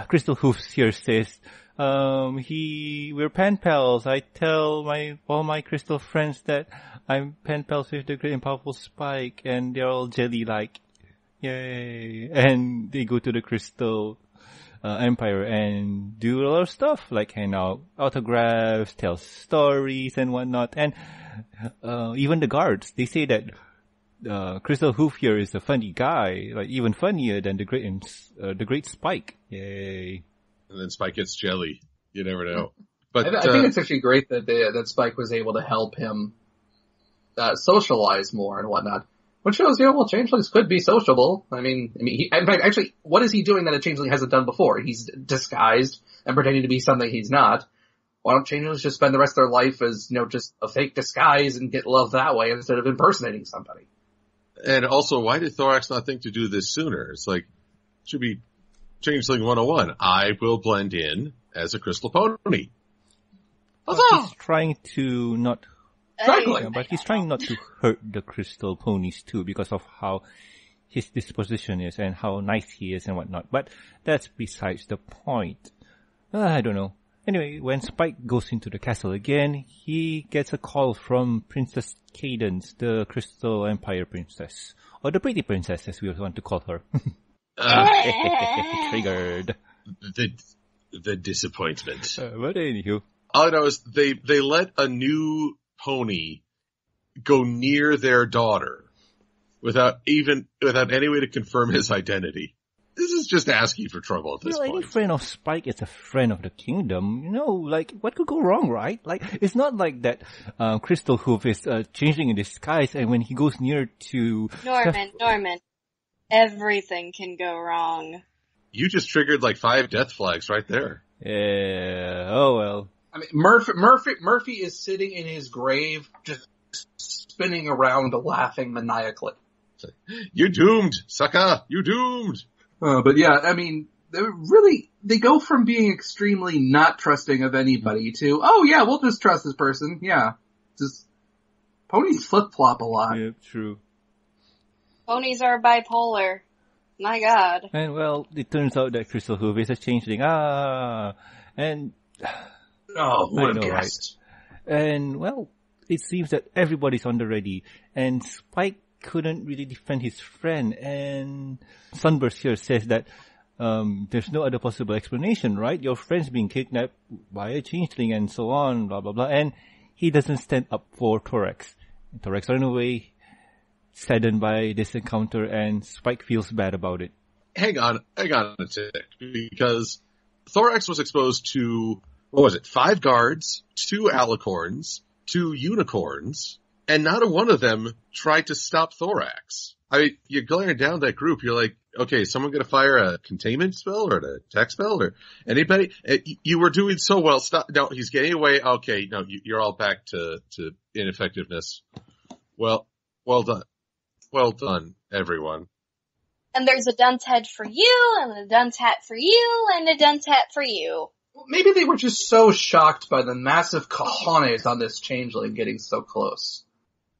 Crystal Hoofs here says, we're pen pals. I tell all my crystal friends that I'm pen pals with the great and powerful Spike, and they're all jelly-like. Yay. And they go to the Crystal Empire and do a lot of stuff, like hand out autographs, tell stories and whatnot. And even the guards, they say that Crystal Hoof here is a funny guy, like even funnier than the great Spike. Yay. And then Spike gets jelly. You never know. But I think it's actually great that that Spike was able to help him socialize more and whatnot, which shows, well, changelings could be sociable. I mean, in fact, what is he doing that a changeling hasn't done before? He's disguised and pretending to be something he's not. Why don't changelings just spend the rest of their life as, just a fake disguise and get love that way instead of impersonating somebody? And also, why did Thorax not think to do this sooner? It's like, it should be Changeling 101. I will blend in as a crystal pony. He's trying to not... but he's trying not to hurt the crystal ponies too because of how his disposition is and how nice he is and whatnot. But that's besides the point. I don't know. Anyway, when Spike goes into the castle again, he gets a call from Princess Cadence, the Crystal Empire princess. Or the pretty princess, as we want to call her. Triggered. The disappointment. But anywho. All I know is they let a new pony go near their daughter without any way to confirm his identity. This is just asking for trouble at this point. Any friend of Spike is a friend of the kingdom. What could go wrong, right? It's not like that Crystal Hoof is changing in disguise, and when he goes near to... Norman, everything can go wrong. You just triggered 5 death flags right there. Yeah, oh well. Murphy is sitting in his grave, just spinning around, laughing maniacally. You doomed, sucker! You doomed! But yeah, they go from being extremely not trusting of anybody to, we'll just trust this person. Yeah. Just, ponies flip-flop a lot. Yeah, true. Ponies are bipolar. My god. And well, it turns out that Crystal Hoof is a changeling. And... Oh, what a guest. Right? And, well, it seems that everybody's on the ready. And Spike couldn't really defend his friend. And Sunburst here says that there's no other possible explanation, right? Your friend's being kidnapped by a changeling and so on, blah, blah, blah. And he doesn't stand up for Thorax. And Thorax ran away, saddened by this encounter, and Spike feels bad about it. Hang on a tick, because Thorax was exposed to... What was it? 5 guards, 2 alicorns, 2 unicorns, and not a one of them tried to stop Thorax. You're glaring down that group. You're like, okay, is someone going to fire a containment spell or an attack spell or anybody? You were doing so well. Stop. No, he's getting away. Okay, no, you're all back to ineffectiveness. Well done. Well done, everyone. And there's a dunce head for you, and a dunce hat for you, and a dunce hat for you. Maybe they were just so shocked by the massive cojones on this changeling getting so close.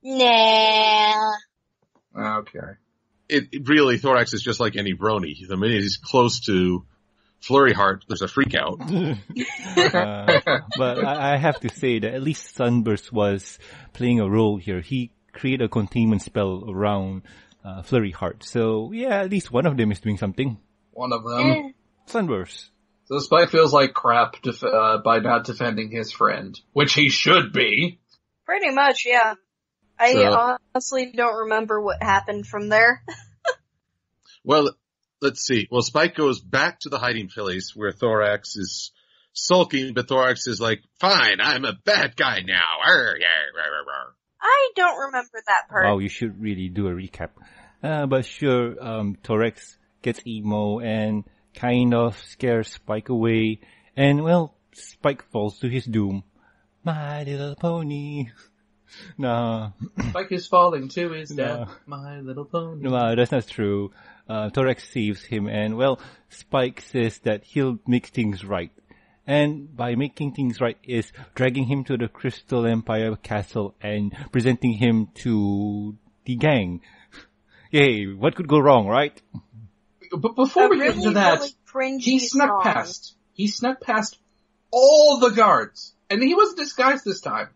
Nah. Okay. It really, Thorax is just like any brony. The minute he's close to Flurry Heart, there's a freak out. But I have to say that at least Sunburst was playing a role here. He created a containment spell around Flurry Heart. So, yeah, at least one of them is doing something. One of them? Sunburst. So Spike feels like crap by not defending his friend, which he should be. Pretty much, yeah. I honestly don't remember what happened from there. Well, let's see. Well, Spike goes back to the hiding place where Thorax is sulking, but Thorax is like, fine, I'm a bad guy now. I don't remember that part. Wow, you should really do a recap. But sure, Thorax gets emo and... kind of scares Spike away, and well, Spike falls to his doom. My little pony. Nah. Spike is falling to his death. My little pony. No, that's not true. Thorax saves him, and well, Spike says that he'll make things right. And by making things right is dragging him to the Crystal Empire castle and presenting him to the gang. Yay, what could go wrong, right? But before we get into that, he snuck past all the guards. And he wasn't disguised this time.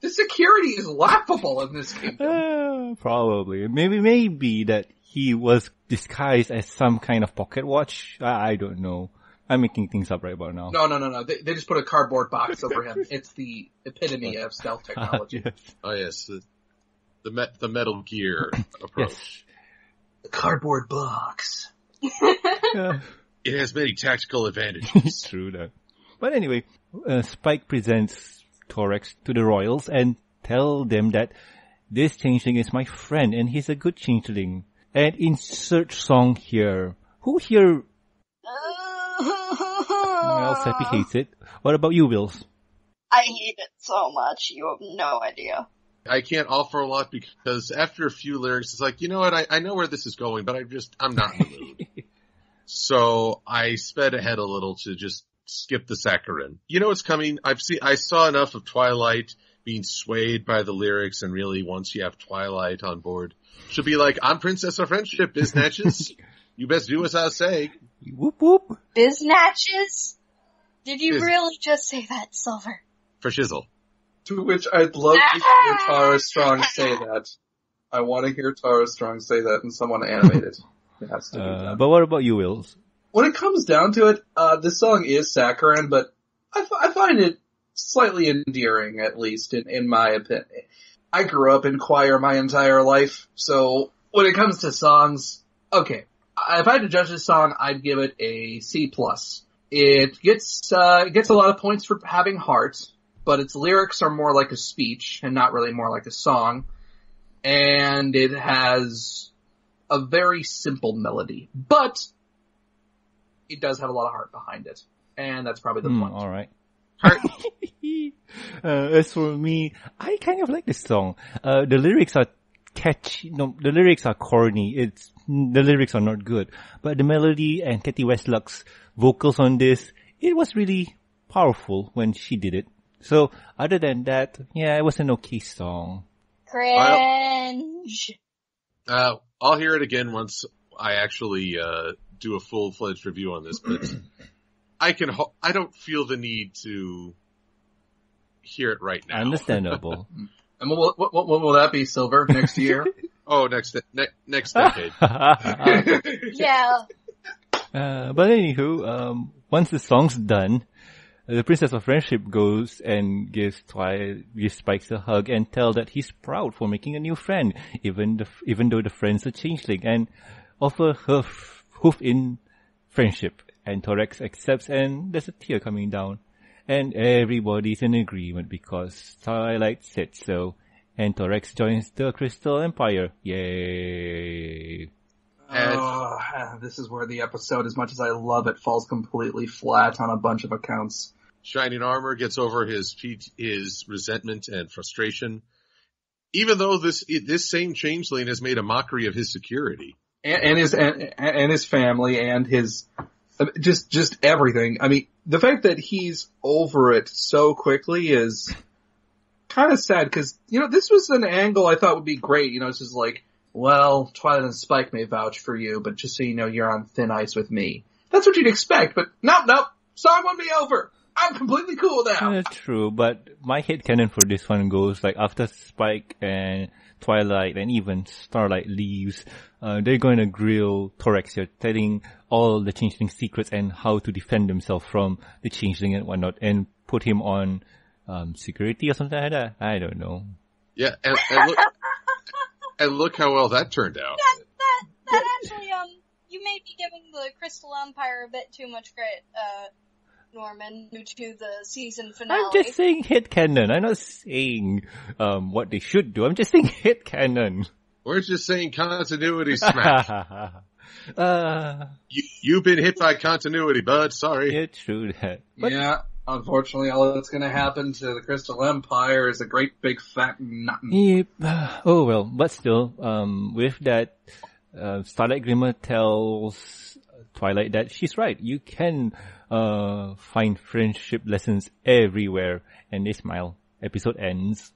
The security is laughable in this kingdom. Probably. Maybe that he was disguised as some kind of pocket watch. I don't know. I'm making things up right about now. No. They just put a cardboard box over him. It's the epitome of stealth technology. Yes. Oh, yes. The Metal Gear approach. Yes. The cardboard box. It has many tactical advantages. It's true, that. But anyway, Spike presents Thorax to the royals and tell them that this changeling is my friend and he's a good changeling. And insert song here. Who here... Well, Seppi hates it. What about you, Wills? I hate it so much, you have no idea. I can't offer a lot because after a few lyrics, it's like, you know what, I know where this is going, but I'm not in the mood. So I sped ahead a little to just skip the saccharine. You know what's coming? I saw enough of Twilight being swayed by the lyrics, and really once you have Twilight on board, she'll be like, I'm Princess of Friendship, biznatches. You best do as I say. Whoop whoop. Biznatches? Did you really just say that, Silver? For shizzle. To which I'd love to hear Tara Strong say that. I want to hear Tara Strong say that in someone animated. It has to be done. But what about you, Wills? When it comes down to it, this song is saccharine, but I find it slightly endearing, at least, in my opinion. I grew up in choir my entire life, so when it comes to songs, okay. If I had to judge this song, I'd give it a C+. It gets a lot of points for having heart, but its lyrics are more like a speech and not really more like a song. And it has a very simple melody, but it does have a lot of heart behind it. And that's probably the point. All right. Heart. As for me, I kind of like this song. The lyrics are catchy. No, the lyrics are corny. The lyrics are not good, but the melody and Katie Westluck's vocals on this, it was really powerful when she did it. So other than that, yeah, it was an okay song. Cringe. I'll hear it again once I actually do a full-fledged review on this, but I don't feel the need to hear it right now. Understandable. And what will that be, Silver, next year? Oh, next decade. Yeah. But anywho, once the song's done, the Princess of Friendship goes and gives Spike a hug and tell that he's proud for making a new friend, even though the friend's a changeling, and offer her hoof in friendship. And Thorax accepts, and there's a tear coming down. And everybody's in agreement because Twilight said so. And Thorax joins the Crystal Empire. Yay. And this is where the episode, as much as I love it, falls completely flat on a bunch of accounts. Shining Armor gets over his resentment and frustration, even though this same changeling has made a mockery of his security. And his family and his... Just everything. I mean, the fact that he's over it so quickly is... kind of sad, because, you know, this was an angle I thought would be great. You know, it's just like, well, Twilight and Spike may vouch for you, but just so you know, you're on thin ice with me. That's what you'd expect, but nope. Song won me over. I'm completely cool now. True, but my headcanon for this one goes, like, after Spike and Twilight and even Starlight leaves, they're going to grill Thorax here, telling all the changeling secrets and how to defend themselves from the changeling and whatnot, and put him on... security or something like that? I don't know. Yeah, and look how well that turned out. That actually, you may be giving the Crystal Empire a bit too much credit, Norman, due to the season finale. I'm just saying headcanon. I'm not saying, what they should do. I'm just saying headcanon. We're just saying continuity smack. You've been hit by continuity, bud. Sorry. Yeah, true that. But yeah. Unfortunately, all that's going to happen to the Crystal Empire is a great big fat nothing. Yep. Oh, well, but still, with that, Starlight Glimmer tells Twilight that she's right. You can find friendship lessons everywhere. And they smile. Episode ends.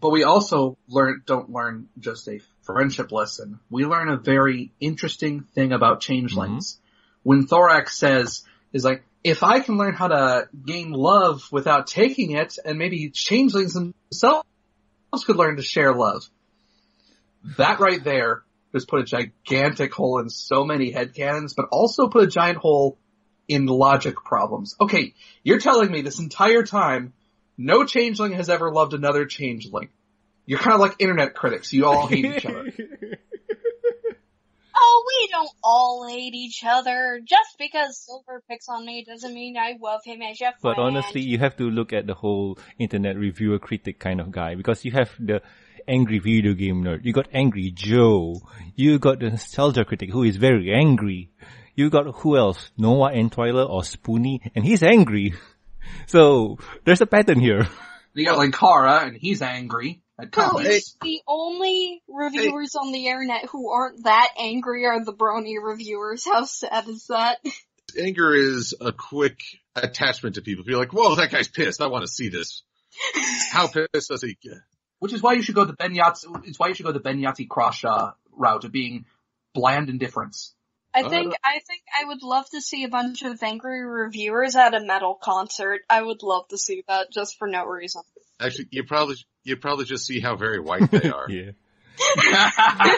But we also don't learn just a friendship lesson. We learn a very interesting thing about changelings. Mm-hmm. When Thorax says, is like, if I can learn how to gain love without taking it, and maybe changelings themselves could learn to share love. That right there has put a gigantic hole in so many headcanons, but also put a giant hole in logic problems. Okay, you're telling me this entire time, no changeling has ever loved another changeling. You're kind of like internet critics. You all hate each other. Oh, we don't all hate each other. Just because Silver picks on me doesn't mean I love him as Jeff. But honestly, you have to look at the whole internet reviewer critic kind of guy, because you have the angry video game nerd. You got Angry Joe. You got the nostalgia critic who is very angry. You got who else? Noah Entweiler or Spoonie, and he's angry. So there's a pattern here. You got like Kara, and he's angry. Well, the only reviewers on the internet who aren't that angry are the brony reviewers. How sad is that? Anger is a quick attachment to people. You're like, whoa, that guy's pissed. I want to see this. How pissed does he get? Which is why you should go the Ben Yahtzee-Crawshaw route of being bland indifference. I think I would love to see a bunch of angry reviewers at a metal concert. I would love to see that just for no reason. Actually, you probably just see how very white they are. Yeah.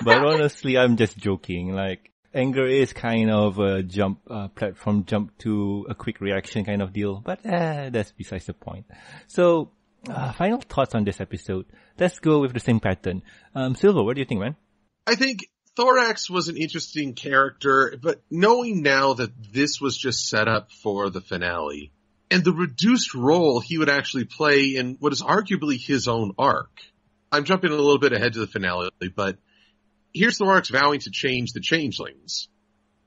But honestly, I'm just joking. Like, anger is kind of a platform jump to a quick reaction kind of deal. But that's besides the point. So, final thoughts on this episode. Let's go with the same pattern. Silver, what do you think, man? I think Thorax was an interesting character, but knowing now that this was just set up for the finale and the reduced role he would actually play in what is arguably his own arc. I'm jumping a little bit ahead to the finale, but here's Thorax vowing to change the changelings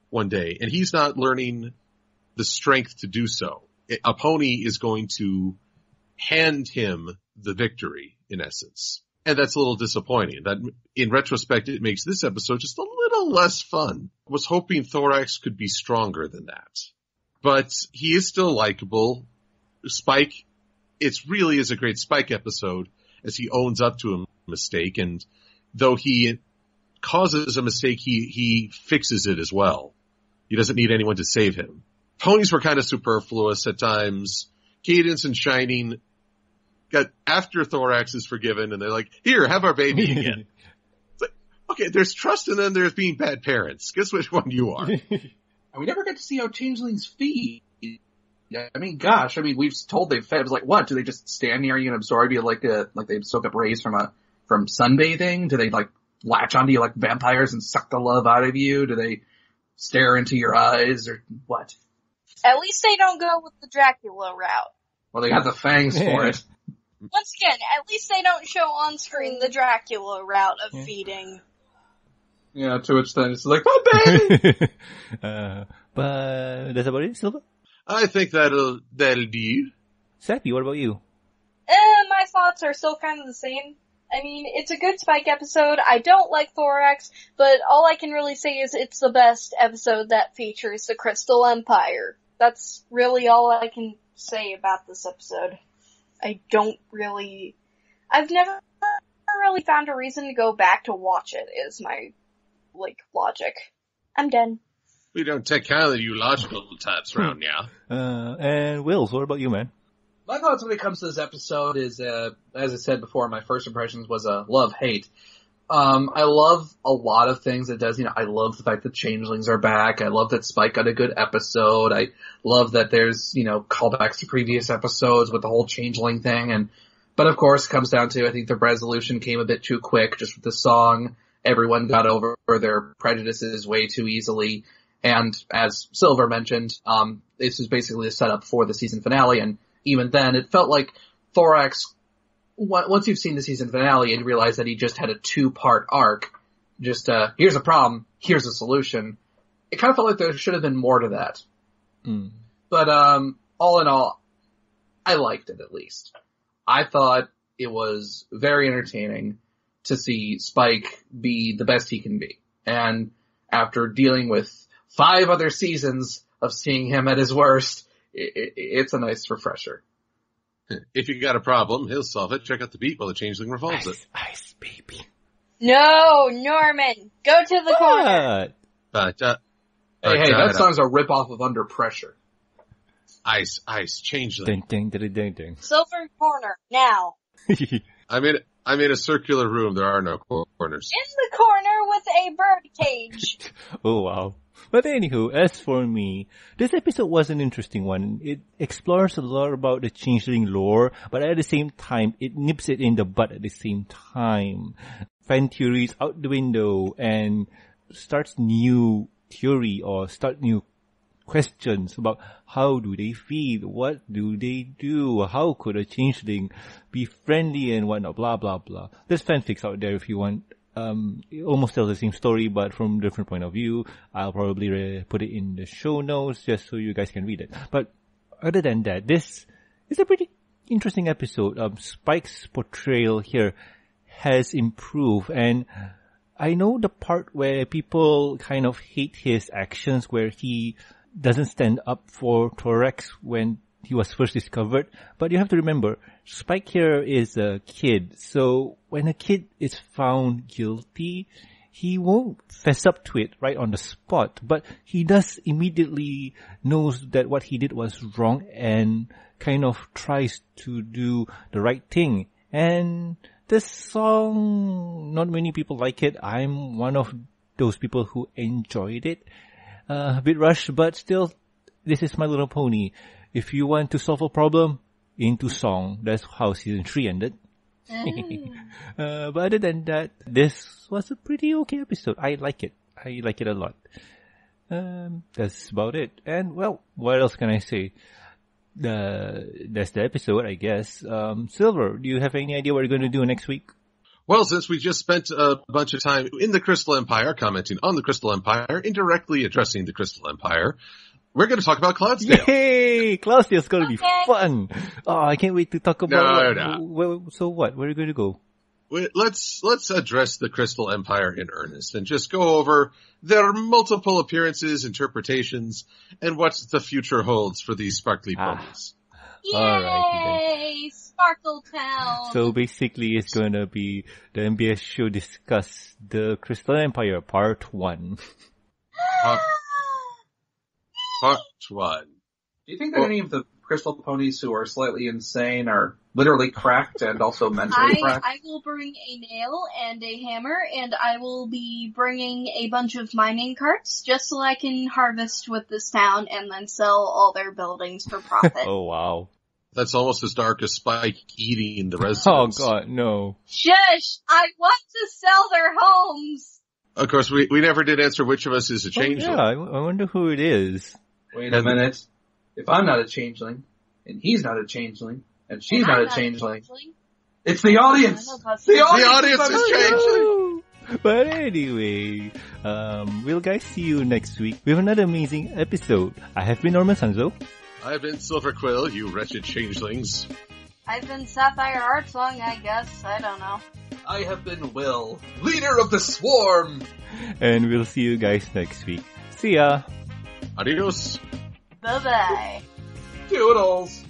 one day, and he's not learning the strength to do so. A pony is going to hand him the victory, in essence. And that's a little disappointing. That, in retrospect, it makes this episode just a little less fun. I was hoping Thorax could be stronger than that. But he is still likable. Spike, it really is a great Spike episode, as he owns up to a mistake. And though he causes a mistake, he fixes it as well. He doesn't need anyone to save him. Ponies were kind of superfluous at times. Cadence and Shining got after Thorax is forgiven, and they're like, here, have our baby again. It's like, okay, there's trust, and then there's being bad parents. Guess which one you are. And we never get to see how changelings feed. I mean, gosh, we've told they've fed. It was like, what? Do they just stand near you and absorb you like they soak up rays from sunbathing? Do they like latch onto you like vampires and suck the love out of you? Do they stare into your eyes or what? At least they don't go with the Dracula route. Well, they got the fangs for it. Once again, at least they don't show on screen the Dracula route of feeding. Yeah, to which then it's like, oh, baby! But that's about it, Silva? I think that'll do. Sappy, what about you? My thoughts are still kind of the same. I mean, it's a good Spike episode. I don't like Thorax, but all I can really say is it's the best episode that features the Crystal Empire. That's really all I can say about this episode. I've never really found a reason to go back to watch it, is my, logic. I'm done. We don't take care of you logical types around now. And Wills, what about you, man? My thoughts when it comes to this episode is, as I said before, my first impressions was love-hate. I love a lot of things it does. You know, I love the fact that changelings are back. I love that Spike got a good episode. I love that there's, callbacks to previous episodes with the whole changeling thing. But of course, it comes down to, I think the resolution came a bit too quick, just with the song. Everyone got over their prejudices way too easily. And as Silver mentioned, this was basically a setup for the season finale, and even then, it felt like Thorax, once you've seen the season finale and realize that he just had a two-part arc, just, here's a problem, here's a solution, it kind of felt like there should have been more to that. Mm. But, all in all, I liked it, at least. I thought it was very entertaining to see Spike be the best he can be. And after dealing with 5 other seasons of seeing him at his worst, it's a nice refresher. If you got a problem, he'll solve it. Check out the beat while the changeling revolves it. Ice, baby. No, Norman, go to the corner. Hey, that song's a ripoff of Under Pressure. Ice, changeling. Ding, ding, ding, ding, ding. Silver corner, now. I mean, I'm in a circular room. There are no corners. In the corner with a bird cage. Oh, wow. But anywho, as for me, this episode was an interesting one. It explores a lot about the Changeling lore, but at the same time, it nips it in the butt at the same time. Fan theories out the window and starts new theory or start new questions about how do they feed, what do they do, how could a Changeling be friendly and whatnot, blah, blah, blah. There's fanfics out there if you want. It almost tells the same story, but from a different point of view. I'll probably put it in the show notes just so you guys can read it. But other than that, this is a pretty interesting episode. Spike's portrayal here has improved, and I know the part where people kind of hate his actions, where he doesn't stand up for Thorax when he was first discovered. But you have to remember, Spike here is a kid. So when a kid is found guilty, he won't fess up to it right on the spot. But he does immediately knows that what he did was wrong and kind of tries to do the right thing. And this song, not many people like it. I'm one of those people who enjoyed it. A bit rushed, but still, this is My Little Pony. If you want to solve a problem, into song. That's how season 3 ended. But other than that, this was a pretty okay episode. I like it. I like it a lot. That's about it. And well, what else can I say? That's the episode, I guess. Silver, do you have any idea what you're going to do next week? Well, since we just spent a bunch of time in the Crystal Empire, commenting on the Crystal Empire, indirectly addressing the Crystal Empire, we're going to talk about Cloudsdale. Yay! Cloudsdale's going to be fun. Oh, I can't wait to talk about So what? Where are you going to go? Let's address the Crystal Empire in earnest and just go over their multiple appearances, interpretations, and what the future holds for these sparkly ponies. Yay! Alrighty, Sparkle Town! So basically it's going to be the MBS show discuss the Crystal Empire Part 1. Part 1. Do you think that any of the Crystal Ponies who are slightly insane are literally cracked and also mentally cracked? I will bring a nail and a hammer, and I will be bringing a bunch of mining carts just so I can harvest with this town and then sell all their buildings for profit. Oh, wow. That's almost as dark as Spike eating the residents. Oh, God, no. Shush! I want to sell their homes! Of course, we never did answer which of us is a changeling. Oh, yeah, I wonder who it is. Wait a minute. If I'm not a changeling, and he's not a changeling, and she's not a changeling, it's the audience! The audience is changeling! But anyway, we'll guys see you next week with another amazing episode. I have been Norman Sanzo. I've been Silverquill, you wretched changelings. I've been Sapphire Heart Songs, I guess. I don't know. I have been Will, leader of the swarm! And we'll see you guys next week. See ya! Adios! Bye-bye. Toodles.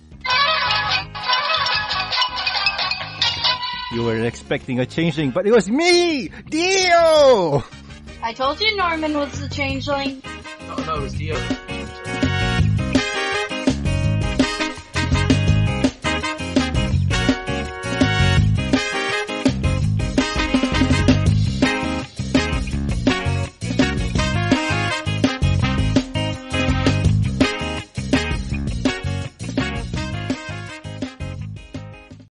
You were expecting a changeling, but it was me! Dio! I told you Norman was the changeling. No, it was Dio.